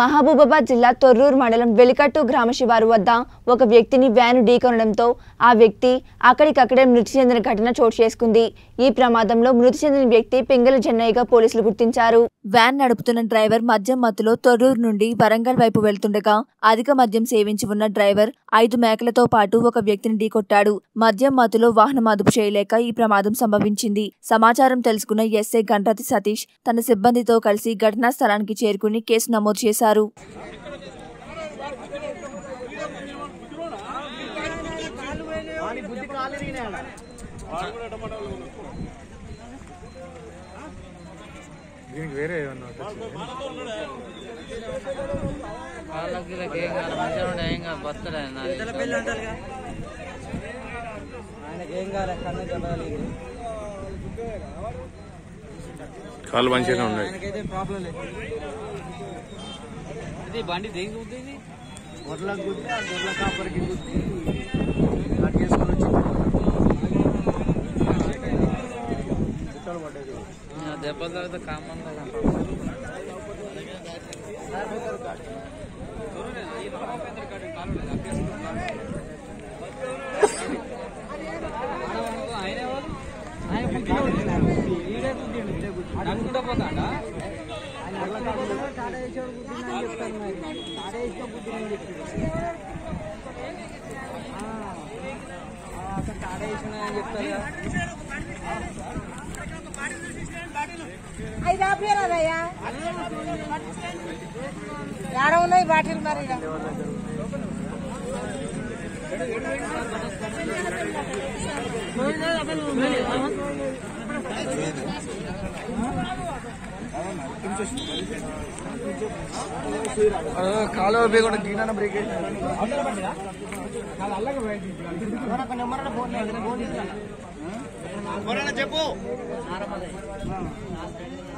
మహబూబాబాద్ జిల్లా తొర్రూర్ మండలం వెలికట్ట గ్రామ శివారు వద్ద ఒక వ్యక్తిని వ్యాను ఢీకొనడంతో ఆ వ్యక్తి అక్కడికక్కడే మృతి చెందిన ఘటన చోటు చేసుకుంది। ఈ ప్రమాదంలో మృతి చెందిన వ్యక్తి పింగళ జన్నయ్యగా పోలీసులు గుర్తించారు। వ్యాన్ నడుపుతున్న డ్రైవర్ మద్యం మత్తులో తొర్రూర్ నుండి వరంగల్ వైపు వెళ్తుండగా అధిక మద్యం సేవించి ఉన్న డ్రైవర్ 5 మేకలతో పాటు ఒక వ్యక్తిని ఢీకొట్టాడు। మద్యం మత్తులో వాహనం అదుపు చేయలేక ఈ ప్రమాదం సంభవించింది। సమాచారం తెలుసుకున్న ఎస్ఐ గంటాతి సతీష్ తన సిబ్బందితో కలిసి ఘటనా స్థలానికి చేరుకుని కేసు నమోదు చేశారు। బండి దేనికి గుద్దింది? గొర్రెల గుద్ది, ఆ గొర్రెల కాపరికి గుద్ది కట్ చేసుకొని వచ్చింది। దెబ్బ తగ్గితే కామన్ కదా ఆయన ఎవరు? ఆయన గుద్దిడే గుద్దిండు, అనుకుంటా పోతాడా? ఉన్నాయి బాటిల్ మరి कालो भी गीना ना ब्रेक नंबर।